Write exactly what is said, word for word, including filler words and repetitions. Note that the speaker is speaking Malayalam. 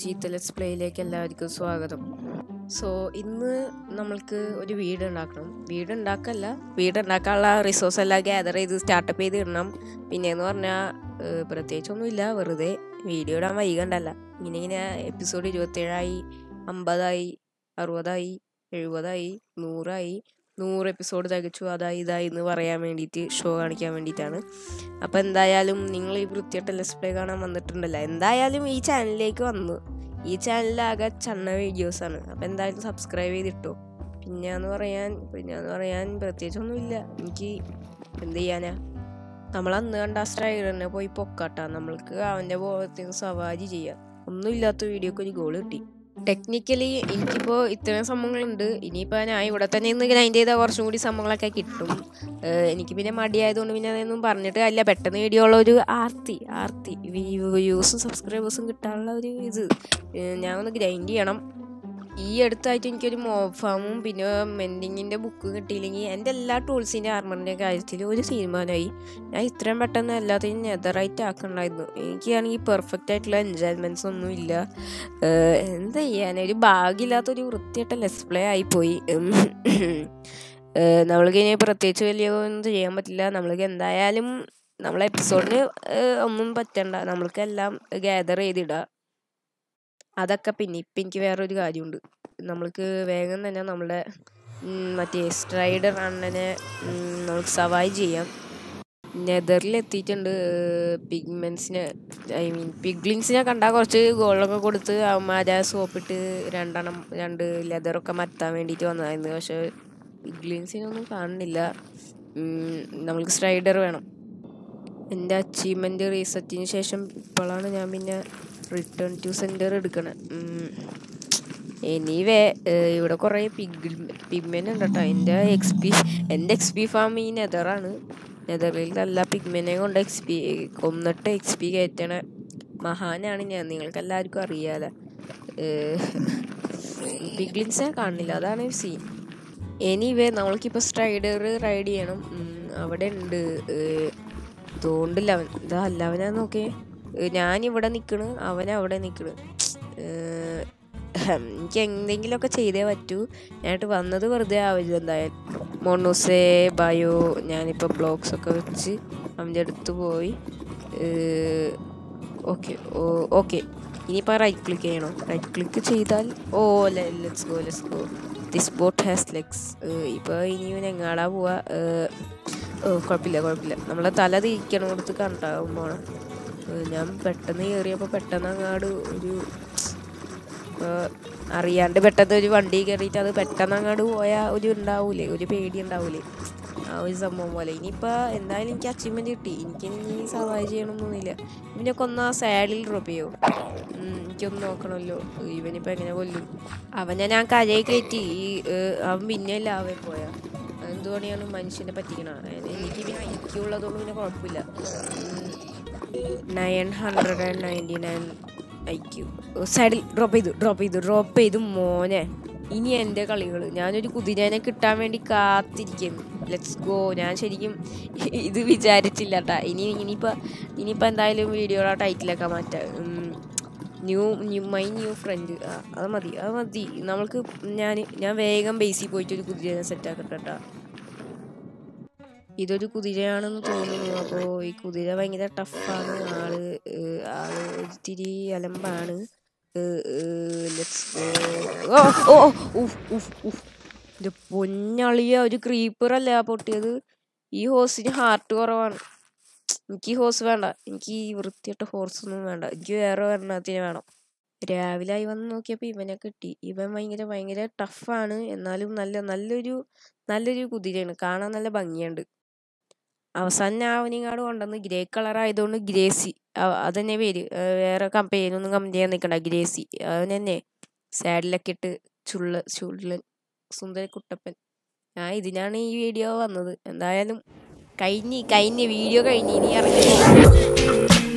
ജീത്ത് ലെറ്റ്സ് പ്ലേയിലേക്ക് എല്ലാവർക്കും സ്വാഗതം. സോ ഇന്ന് നമ്മൾക്ക് ഒരു വീട് ഉണ്ടാക്കണം, വീട് ഉണ്ടാക്കല്ല വീട് ഉണ്ടാക്കാനുള്ള റിസോഴ്സ് എല്ലാം ഗ്യാതർ ചെയ്ത് സ്റ്റാർട്ടപ്പ് ചെയ്ത് ഇടണം. പിന്നെയെന്ന് പറഞ്ഞാൽ പ്രത്യേകിച്ചൊന്നുമില്ല, വെറുതെ വീഡിയോ ഇടാൻ വൈകണ്ടല്ല. ഇങ്ങനെ ഇങ്ങനെ എപ്പിസോഡ് ഇരുപത്തേഴായി, അമ്പതായി, അറുപതായി, എഴുപതായി, നൂറായി, നൂറ് എപ്പിസോഡ് തികച്ചു, അതായി ഇതായി എന്ന് പറയാൻ വേണ്ടിയിട്ട്, ഷോ കാണിക്കാൻ വേണ്ടിയിട്ടാണ്. അപ്പോൾ എന്തായാലും നിങ്ങൾ ഈ വൃത്തിയായിട്ട് ലെറ്റ്സ് പ്ലേ കാണാൻ വന്നിട്ടുണ്ടല്ല, എന്തായാലും ഈ ചാനലിലേക്ക് വന്നു. ഈ ചാനലിലാകെ ചണ്ണ വീഡിയോസാണ്. അപ്പോൾ എന്തായാലും സബ്സ്ക്രൈബ് ചെയ്തിട്ടോ. പിന്നെയെന്ന് പറയാൻ പിന്നെയെന്ന് പറയാൻ പ്രത്യേകിച്ചൊന്നുമില്ല. എനിക്ക് എന്ത് ചെയ്യാനാ, നമ്മളന്ന് കണ്ട ആ സ്ട്രൈഡറിനെ പോയി പൊക്കാട്ടാ, നമ്മൾക്ക് അവൻ്റെ ബോധത്തിന് സവാരി ചെയ്യാം. ഒന്നുമില്ലാത്ത വീഡിയോക്ക് ഒരു ഗോൾ കിട്ടി. ടെക്നിക്കലി എനിക്കിപ്പോൾ ഇത്രയും സംഭവങ്ങളുണ്ട്. ഇനിയിപ്പോൾ ഞാൻ ഇവിടെ തന്നെ ഇന്ന് ഗ്രൈൻഡ് ചെയ്താൽ കുറച്ചും കൂടി സംഭവങ്ങളൊക്കെ കിട്ടും. എനിക്ക് പിന്നെ മടിയായതുകൊണ്ട് പിന്നെ അതൊന്നും പറഞ്ഞിട്ട് അല്ല, പെട്ടെന്ന് വീഡിയോ ഉള്ള ഒരു ആർത്തി ആർത്തി വ്യൂസും സബ്സ്ക്രൈബേഴ്സും കിട്ടാനുള്ള ഒരു ഇത് ഞാൻ ഒന്ന് ഗ്രൈൻഡ് ചെയ്യണം. ഈ അടുത്തായിട്ട് എനിക്കൊരു മോബ് ഫാമും പിന്നെ മെൻഡിങ്ങിൻ്റെ ബുക്ക് കിട്ടിയില്ലെങ്കിൽ എൻ്റെ എല്ലാ ടൂൾസിൻ്റെ ആർമറിൻ്റെ കാര്യത്തിൽ ഒരു തീരുമാനമായി. ഞാൻ ഇത്രയും പെട്ടെന്ന് എല്ലാത്തിനും നെതറായിട്ട് ആക്കണ്ടായിരുന്നു. എനിക്കാണെങ്കിൽ പെർഫെക്റ്റ് ആയിട്ടുള്ള എൻജോയ്മെൻറ്റ്സ് ഒന്നും ഇല്ല. എന്താ ചെയ്യാൻ, ഒരു ഭാഗമില്ലാത്തൊരു വൃത്തിയായിട്ട് ലെറ്റ്സ് പ്ലേ ആയിപ്പോയി. നമ്മൾക്ക് ഇനി പ്രത്യേകിച്ച് വലിയ ഒന്നും ചെയ്യാൻ പറ്റില്ല. നമ്മൾക്ക് എന്തായാലും നമ്മളെ എപ്പിസോഡിന് ഒന്നും പറ്റണ്ട, നമ്മൾക്കെല്ലാം ഗ്യാതർ ചെയ്തിടാം. അതൊക്കെ പിന്നെ ഇപ്പം എനിക്ക് വേറൊരു കാര്യമുണ്ട്. നമ്മൾക്ക് വേഗം തന്നെ നമ്മുടെ മറ്റേ സ്ട്രൈഡർ അണ്ണനെ നമുക്ക് സവായി ചെയ്യാം. നെതറിലെത്തിയിട്ടുണ്ട്. പിഗ്മെൻസിനെ ഐ മീൻ പിഗ്ലിങ്സിനെ കണ്ടാൽ കുറച്ച് ഗോൾഡൊക്കെ കൊടുത്ത് അവന്മാരെ സോപ്പിട്ട് രണ്ടെണ്ണം രണ്ട് ലെതറൊക്കെ മറ്റാൻ വേണ്ടിയിട്ട് വന്നതായിരുന്നു. പക്ഷേ പിഗ്ലിങ്സിനൊന്നും കാണുന്നില്ല. നമ്മൾക്ക് സ്ട്രൈഡർ വേണം. എൻ്റെ അച്ചീവ്മെൻറ്റ് റീസെറ്റിന് ശേഷം ഇപ്പോഴാണ് ഞാൻ പിന്നെ റിട്ടേൺ ടു സെൻറ്റർ എടുക്കണം. എനിവേ ഇവിടെ കുറേ പിഗ് പിഗ്മെനുണ്ട് കേട്ടോ. എൻ്റെ എക്സ് പി എൻ്റെ എക്സ് പി ഫാം ഈ നെതറാണ്. നെതറിലത്തെ എല്ലാ പിഗ്മെനെയും കൊണ്ട് എക്സ് പി കൊന്നിട്ട് എക്സ് പി കയറ്റണ മഹാനാണ് ഞാൻ. നിങ്ങൾക്കെല്ലാവർക്കും അറിയാതെ പിഗ്ലിൻസ് ഞാൻ കാണില്ല, അതാണ് സീൻ. എനിവേ നമ്മൾക്കിപ്പോൾ സ്ട്രൈഡർ റൈഡ് ചെയ്യണം. അവിടെ ഉണ്ട് തോണ്ടില്ല അവൻ, ഇതാ അല്ല അവനാ നോക്കേ. ഞാനിവിടെ നിൽക്കണ്, അവനവിടെ നിൽക്കണ്. എനിക്ക് എന്തെങ്കിലുമൊക്കെ ചെയ്തേ പറ്റൂ. ഞാനായിട്ട് വന്നത് വെറുതെ ആവില്ല. എന്തായാലും മോണോസേ ബയോ ഞാനിപ്പോൾ ബ്ലോക്സൊക്കെ വെച്ച് അവൻ്റെ അടുത്ത് പോയി. ഓക്കെ ഓ ഓക്കെ, ഇനിയിപ്പോൾ റൈറ്റ് ക്ലിക്ക് ചെയ്യണം. റൈറ്റ് ക്ലിക്ക് ചെയ്താൽ oh let's go let's go this boat has legs. ഇപ്പോൾ ഇനി ഞങ്ങളാ പോവാ. കുഴപ്പമില്ല കുഴപ്പമില്ല, നമ്മളെ തല തിരിക്കണം കൊടുത്ത് കണ്ടാകും പോണം. ഞാൻ പെട്ടെന്ന് കയറിയപ്പോൾ പെട്ടെന്ന് അങ്ങാട് ഒരു അറിയാണ്ട് പെട്ടെന്ന് ഒരു വണ്ടി കയറിയിട്ട് അത് പെട്ടെന്ന് അങ്ങാട് പോയാൽ ഒരു ഉണ്ടാവൂലേ, ഒരു പേടി ഉണ്ടാവൂലേ, ആ ഒരു സംഭവം പോലെ. ഇനിയിപ്പോൾ എന്തായാലും എനിക്ക് അച്ചീവ്മെൻറ്റ് കിട്ടി. എനിക്കിനി സഹായം ചെയ്യണമെന്നൊന്നുമില്ല. ഇവനെ കൊന്ന ആ സാഡിൽ ഡ്രോപ്പ് ചെയ്യും. എനിക്കൊന്ന് നോക്കണമല്ലോ, ഇവനിപ്പോൾ എങ്ങനെ കൊല്ലും അവനെ. ഞാൻ കരയെ കയറ്റി ഈ അവൻ പിന്നെ ലാവേ പോയാൽ എന്തുകൊണ്ടാണ് മനുഷ്യനെ പറ്റിക്കണം. എനിക്ക് പിന്നെ ഐക്യമുള്ളതുകൊണ്ട് പിന്നെ കുഴപ്പമില്ല. Nine hundred and ninety nine IQ. സൈഡിൽ ഡ്രോപ്പ് ചെയ്തു ഡ്രോപ്പ് ചെയ്തു ഡ്രോപ്പ് ചെയ്തു മോനെ. ഇനി എൻ്റെ കളികൾ, ഞാനൊരു കുതിരേനെ കിട്ടാൻ വേണ്ടി കാത്തിരിക്കുന്നു. Let's go. ഞാൻ ശരിക്കും ഇത് വിചാരിച്ചില്ല കേട്ടാ. ഇനി ഇനിയിപ്പോൾ ഇനിയിപ്പോൾ എന്തായാലും വീഡിയോയുടെ ടൈറ്റിലൊക്കെ മാറ്റാം. New new my new friend. ആ അത് മതി അത് മതി. നമ്മൾക്ക് ഞാൻ ഞാൻ വേഗം ബേസിൽ പോയിട്ട് ഒരു കുതിരേനെ സെറ്റാക്കട്ടെ കേട്ടോ. ഇതൊരു കുതിരയാണെന്ന് തോന്നുന്നു. അപ്പോൾ ഈ കുതിര ഭയങ്കര ടഫാണ്. ആള് ആള് ഒത്തിരി അലമ്പാണ്. ഇത് പൊന്നളിയ ഒരു ക്രീപ്പറല്ല പൊട്ടിയത്. ഈ ഹോഴ്സിന് ഹാർട്ട് കുറവാണ്. എനിക്ക് ഈ ഹോഴ്സ് വേണ്ട. എനിക്ക് ഈ വൃത്തിയായിട്ട് ഹോഴ്സൊന്നും വേണ്ട. എനിക്ക് വേറെ വരണത്തിന് വേണം. രാവിലെ ആയി വന്ന് നോക്കിയപ്പോൾ ഇവനെ കിട്ടി. ഇവൻ ഭയങ്കര ഭയങ്കര ടഫാണ്. എന്നാലും നല്ല നല്ലൊരു നല്ലൊരു കുതിരയാണ്. കാണാൻ നല്ല ഭംഗിയുണ്ട്. അവസാനം അവനിങ്ങാട് കൊണ്ടുവന്ന് ഗ്രേ കളർ ആയതുകൊണ്ട് ഗ്രേസി, അതന്നെ പേര്. വേറെ കമ്പനിയൊന്നും കമ്പനി ചെയ്യാൻ നിൽക്കണ്ട, ഗ്രേസി അവൻ തന്നെ. സാഡിലൊക്കെ ഇട്ട് ചുള്ള ചുള്ളൻ സുന്ദര കുട്ടപ്പൻ. ആ ഇതിനാണ് ഈ വീഡിയോ വന്നത്. എന്തായാലും കഴിഞ്ഞി കഴിഞ്ഞ് വീഡിയോ കഴിഞ്ഞ് ഇനി ഇറങ്ങി